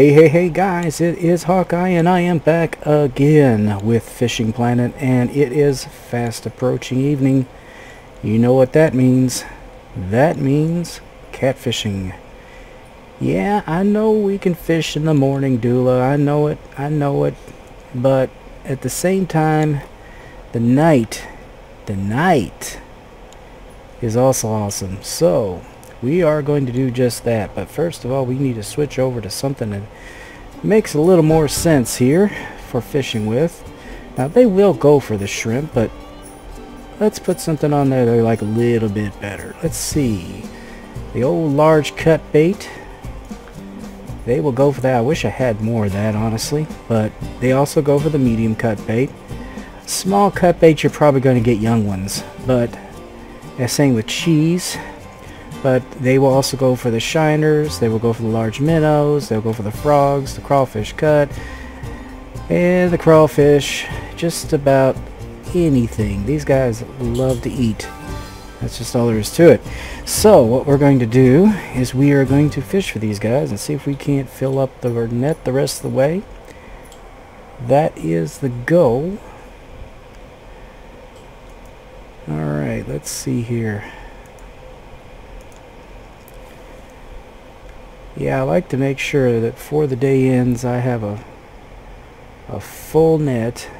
Hey guys, it is Hawkeye and I am back again with Fishing Planet, and it is fast approaching evening. You know what that means. That means catfishing. Yeah, I know we can fish in the morning, Doula. I know it. But at the same time, the night is also awesome. So we are going to do just that, but first of all we need to switch over to something that makes a little more sense here for fishing with. Now they will go for the shrimp, but let's put something on there they like a little bit better. Let's see, the old large cut bait, they will go for that. I wish I had more of that honestly, but they also go for the medium cut bait. Small cut bait, you're probably going to get young ones, but the same with cheese. But they will also go for the shiners, they will go for the large minnows, they'll go for the frogs, the crawfish cut, and the crawfish, just about anything. These guys love to eat. That's just all there is to it. So what we're going to do is we are going to fish for these guys and see if we can't fill up the net the rest of the way. That is the goal. Alright, let's see here. Yeah, I like to make sure that before the day ends I have a full net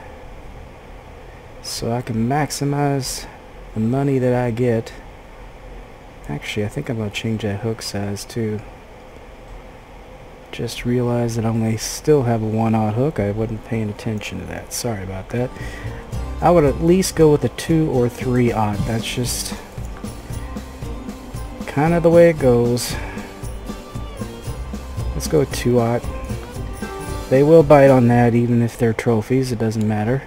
so I can maximize the money that I get. Actually, I think I'm going to change that hook size too. Just realized that I only still have a 1/0 hook. I wasn't paying attention to that. Sorry about that. I would at least go with a 2 or 3/0. That's just kind of the way it goes. Let's go 2/0. They will bite on that even if they're trophies, it doesn't matter.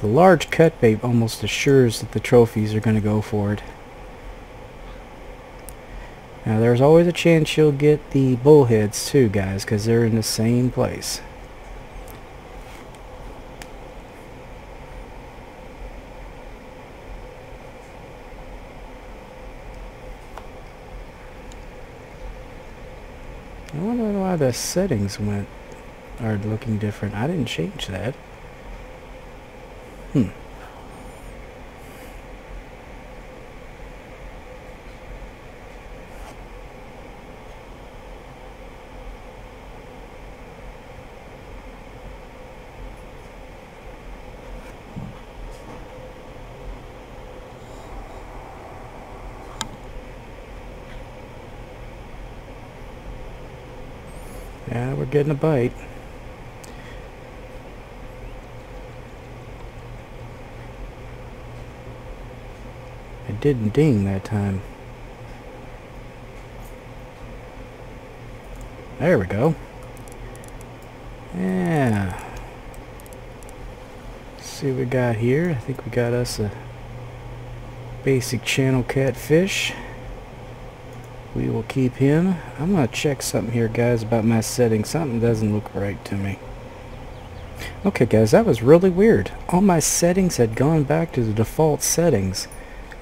The large cut bait almost assures that the trophies are going to go for it. Now there's always a chance you'll get the bullheads too, guys, because they're in the same place. I wonder why the settings are looking different. I didn't change that. Yeah, we're getting a bite. It didn't ding that time. There we go. Yeah. Let's see what we got here. I think we got us a basic channel catfish. We will keep him. I'm going to check something here, guys, about my settings. Something doesn't look right to me. Okay, guys, that was really weird. All my settings had gone back to the default settings.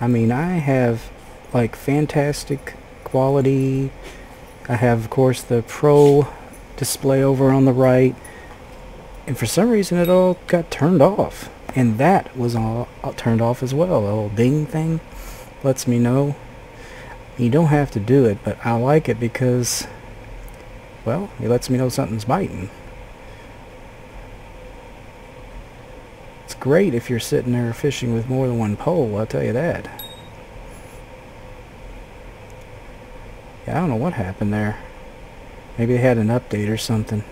I mean, I have, like, fantastic quality. I have, of course, the pro display over on the right. And for some reason, it all got turned off. And that was all turned off as well. The little ding thing lets me know. You don't have to do it, but I like it because, well, it lets me know something's biting. It's great if you're sitting there fishing with more than one pole, I'll tell you that. Yeah, I don't know what happened there. Maybe they had an update or something.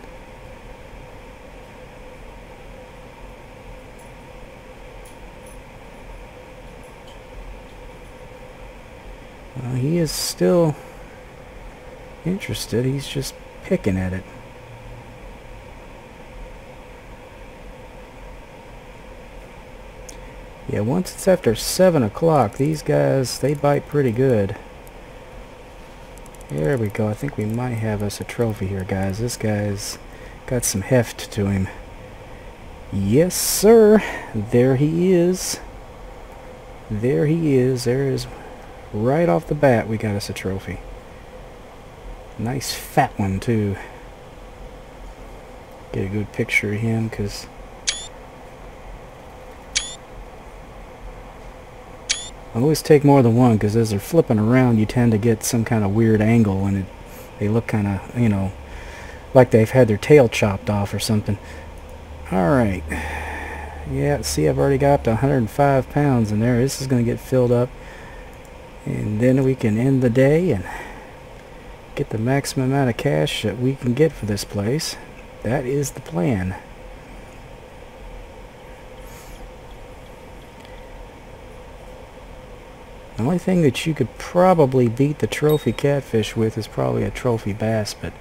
He is still interested, he's just picking at it. Yeah, once it's after 7 o'clock, these guys, they bite pretty good. There we go, I think we might have us a trophy here, guys. This guy's got some heft to him. Yes, sir, there he is. There he is, there is. Right off the bat we got us a trophy. Nice fat one too. Get a good picture of him because I always take more than one, because as they're flipping around you tend to get some kind of weird angle and they look kind of, you know, like they've had their tail chopped off or something. Alright, yeah, see, I've already got up to 105 pounds in there. This is going to get filled up and then we can end the day and get the maximum amount of cash that we can get for this place. That is the plan. The only thing that you could probably beat the trophy catfish with is probably a trophy bass, but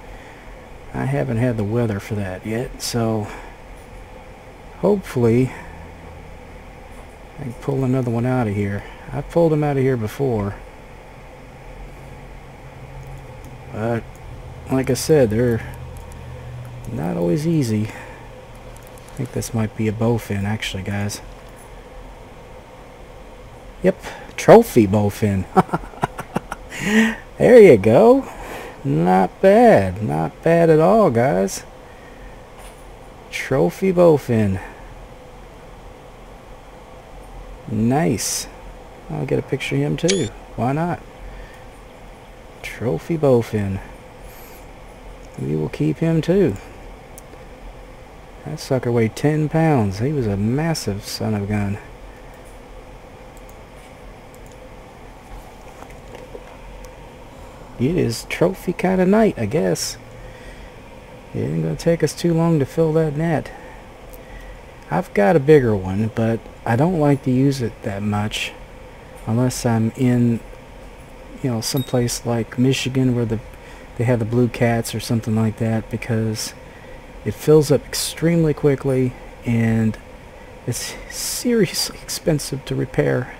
I haven't had the weather for that yet, so hopefully I can pull another one out of here. I've pulled them out of here before. But like I said, they're not always easy. I think this might be a bowfin actually, guys. Yep, trophy bowfin. There you go. Not bad. Not bad at all, guys. Trophy bowfin. Nice. I'll get a picture of him too. Why not? Trophy bowfin. We will keep him too. That sucker weighed 10 pounds. He was a massive son of a gun. It is trophy kind of night, I guess. It ain't going to take us too long to fill that net. I've got a bigger one, but I don't like to use it that much unless I'm in, you know, someplace like Michigan where they have the blue cats or something like that, because it fills up extremely quickly and it's seriously expensive to repair.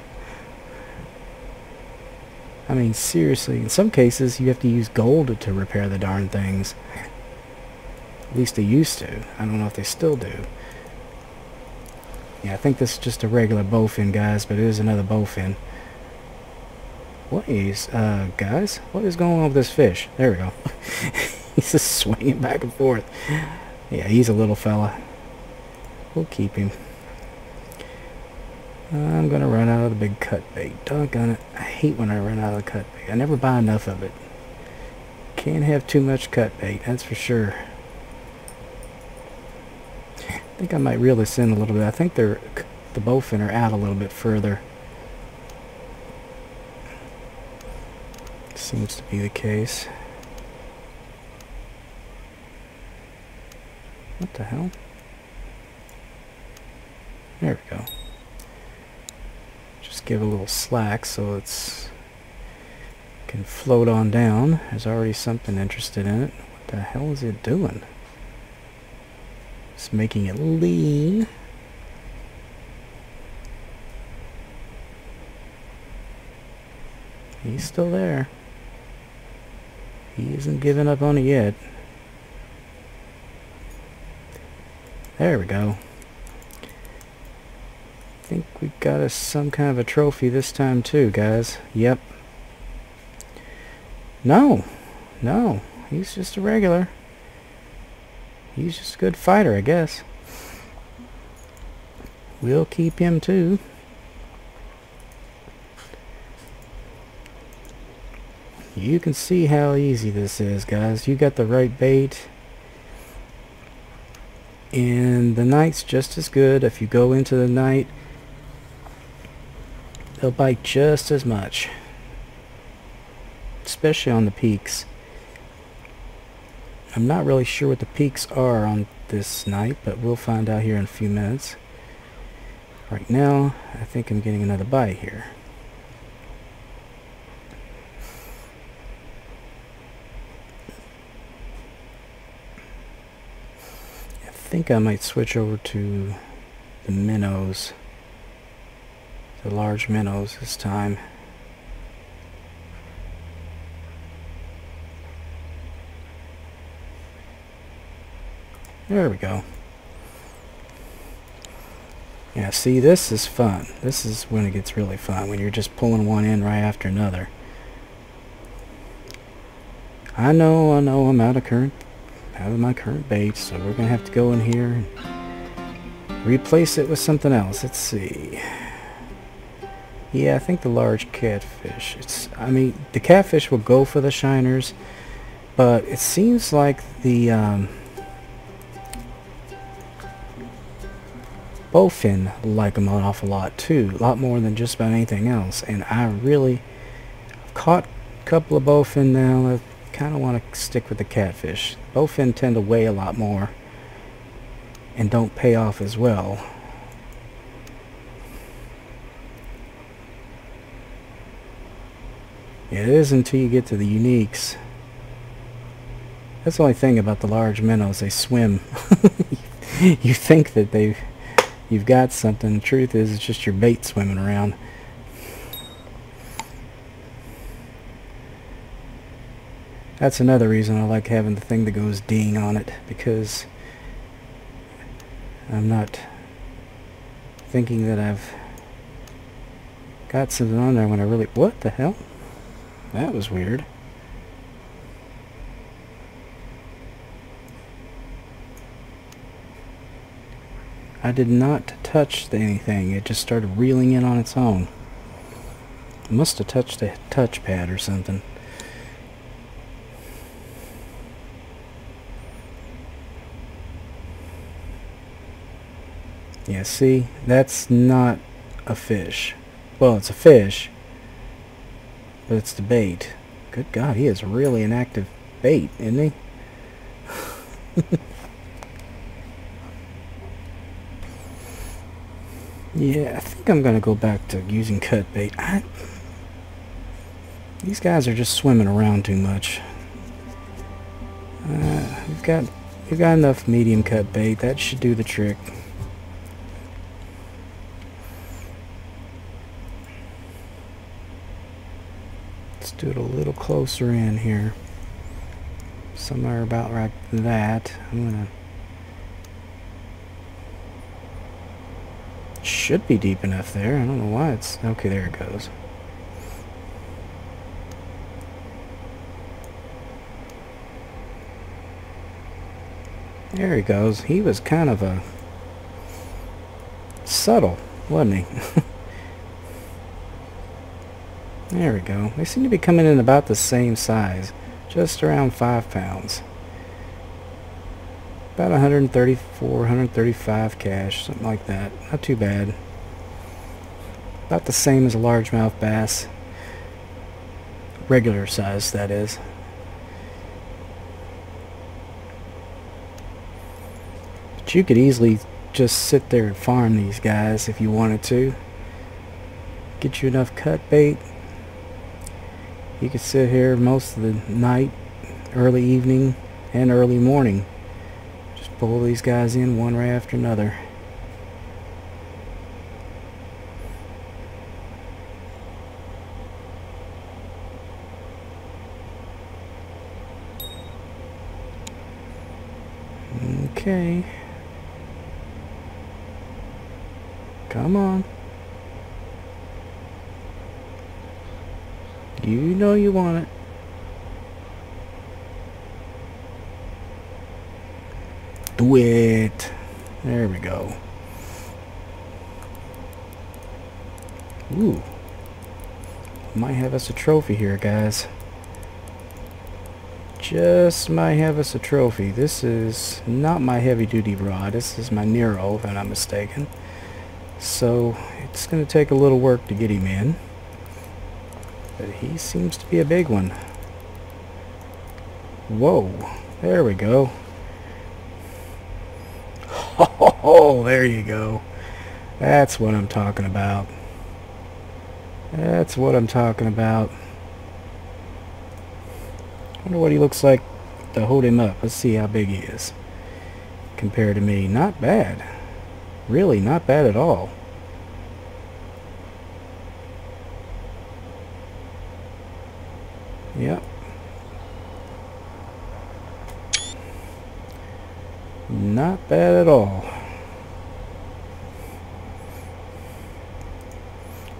I mean, seriously, in some cases you have to use gold to repair the darn things. At least they used to. I don't know if they still do. Yeah, I think this is just a regular bowfin, guys, but it is another bowfin. What is, guys, what is going on with this fish? There we go. He's just swinging back and forth. Yeah, he's a little fella. We'll keep him. I'm going to run out of the big cut bait. Doggone it. I hate when I run out of the cut bait. I never buy enough of it. Can't have too much cut bait, that's for sure. I think I might reel this in a little bit. I think the bowfin are out a little bit further. Seems to be the case. What the hell? There we go. Just give a little slack so it's can float on down. There's already something interested in it. What the hell is it doing? It's making it lean. He's still there. He isn't giving up on it yet. There we go. I think we got us some kind of a trophy this time too, guys. Yep. No, he's just a regular. He's just a good fighter, I guess. We'll keep him too. You can see how easy this is, guys. You got the right bait and the night's just as good. If you go into the night, they'll bite just as much, especially on the peaks. I'm not really sure what the peaks are on this night, but we'll find out here in a few minutes. Right now, I think I'm getting another bite here. I think I might switch over to the minnows. The large minnows this time. There we go. Yeah, see, this is fun. This is when it gets really fun, when you're just pulling one in right after another. I know, I'm out of my current bait, so we're gonna have to go in here and replace it with something else. Let's see. Yeah, I think the large catfish. I mean, the catfish will go for the shiners, but it seems like the bowfin like them an awful lot too, a lot more than just about anything else. And I've caught a couple of bowfin now. I kind of want to stick with the catfish. Bowfin tend to weigh a lot more and don't pay off as well. It is until you get to the uniques. That's the only thing about the large minnows, they swim. You think that you've got something. The truth is it's just your bait swimming around. That's another reason I like having the thing that goes ding on it, because I'm not thinking that I've got something on there when I really... What the hell? That was weird. I did not touch anything. It just started reeling in on its own. I must have touched the touchpad or something. Yeah, see? That's not a fish. Well, it's a fish. But it's the bait. Good God, he is really an active bait, isn't he? Yeah, I think I'm going to go back to using cut bait. These guys are just swimming around too much. We've got enough medium cut bait. That should do the trick. Do it a little closer in here, somewhere about like that. Should be deep enough there. I don't know why it's okay. There it goes. There he goes. He was kind of a subtle, wasn't he? There we go. They seem to be coming in about the same size, just around 5 pounds. About 134, 135 cash, something like that. Not too bad. About the same as a largemouth bass, regular size, that is. But you could easily just sit there and farm these guys if you wanted to. Get you enough cut bait. You could sit here most of the night, early evening, and early morning. Just pull these guys in one right after another. Okay. Come on. You know you want it. Do it. There we go. Ooh. Might have us a trophy here, guys. Just might have us a trophy. This is not my heavy-duty rod. This is my Nero, if I'm not mistaken. So it's going to take a little work to get him in. But he seems to be a big one. Whoa, there we go. Oh, there you go. That's what I'm talking about. That's what I'm talking about. I wonder what he looks like to hold him up. Let's see how big he is compared to me. Not bad. Really, not bad at all. Yep. Not bad at all.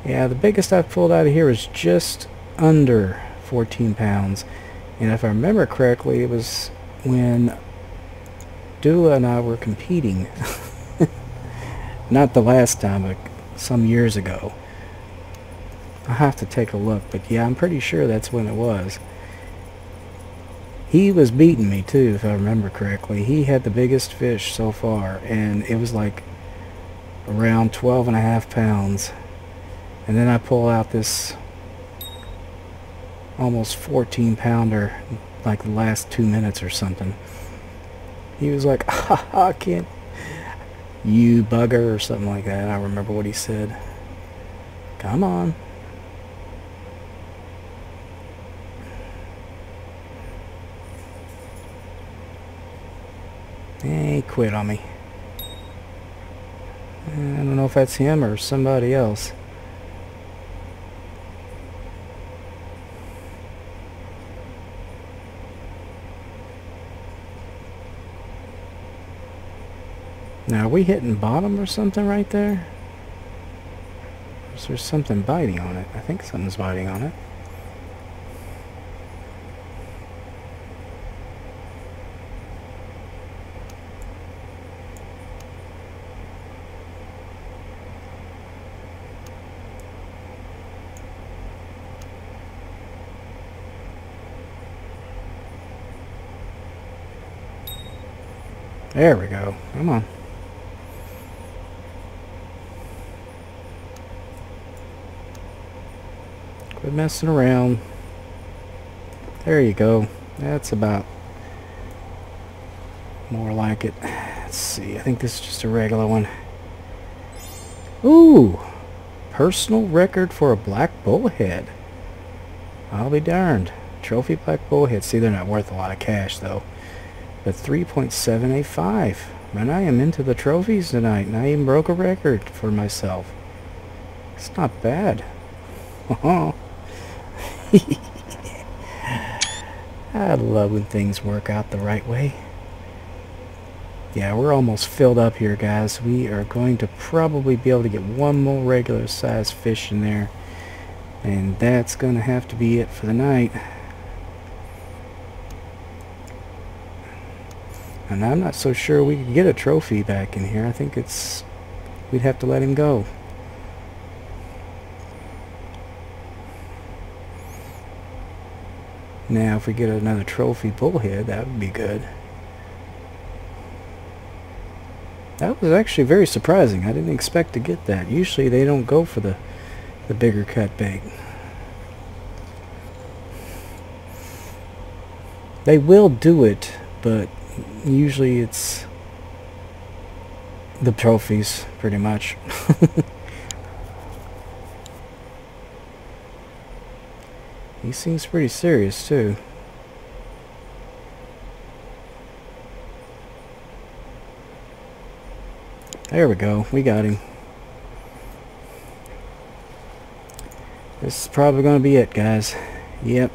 Yeah, the biggest I've pulled out of here is just under 14 pounds. And if I remember correctly, it was when Dula and I were competing. Not the last time, but some years ago. I'll have to take a look, but yeah, I'm pretty sure that's when it was. He was beating me too, if I remember correctly. He had the biggest fish so far, and it was like around 12.5 pounds. And then I pull out this almost 14 pounder like the last 2 minutes or something. He was like, I can't, you bugger, or something like that. I remember what he said. Come on. He quit on me. I don't know if that's him or somebody else. Now, are we hitting bottom or something right there? Or is there something biting on it? I think something's biting on it. There we go. Come on. Quit messing around. There you go. That's about more like it. Let's see. I think this is just a regular one. Ooh! Personal record for a black bullhead. I'll be darned. Trophy black bullhead. See, they're not worth a lot of cash, though. But 3.785. Man, I am into the trophies tonight, and I even broke a record for myself. It's not bad. I love when things work out the right way. Yeah, we're almost filled up here, guys. We are going to probably be able to get one more regular sized fish in there, and that's gonna have to be it for the night. And I'm not so sure we could get a trophy back in here. I think it's, we'd have to let him go. Now, if we get another trophy bullhead, that would be good. That was actually very surprising. I didn't expect to get that. Usually they don't go for the bigger cut bait. They will do it, but usually it's the trophies, pretty much. He seems pretty serious too. There we go. We got him. This is probably going to be it, guys. Yep.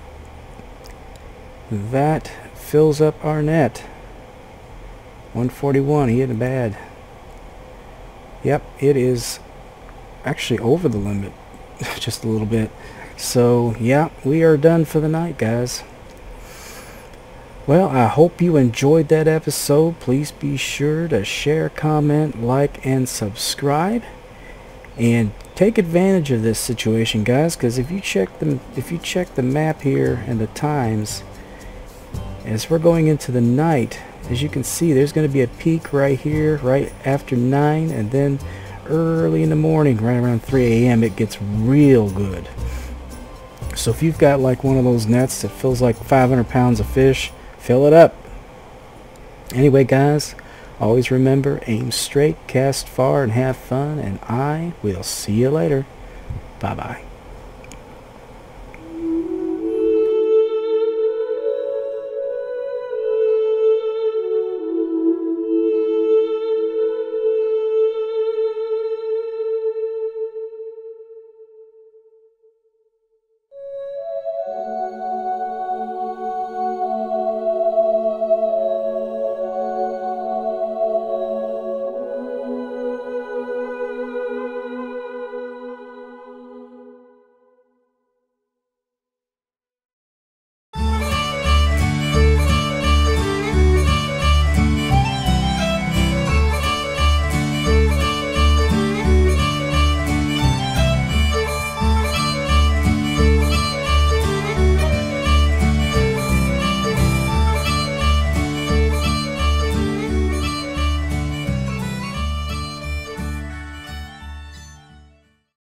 That fills up our net. 141. He hit a bad. Yep. It is actually over the limit. Just a little bit. So, yeah, we are done for the night, guys. Well, I hope you enjoyed that episode. Please be sure to share, comment, like, and subscribe. And take advantage of this situation, guys, because if you check the map here and the times, as we're going into the night, as you can see, there's going to be a peak right here, right after 9, and then early in the morning, right around 3 a.m., it gets real good. So if you've got like one of those nets that fills like 500 pounds of fish, fill it up. Anyway, guys, always remember, aim straight, cast far, and have fun. And I will see you later. Bye-bye.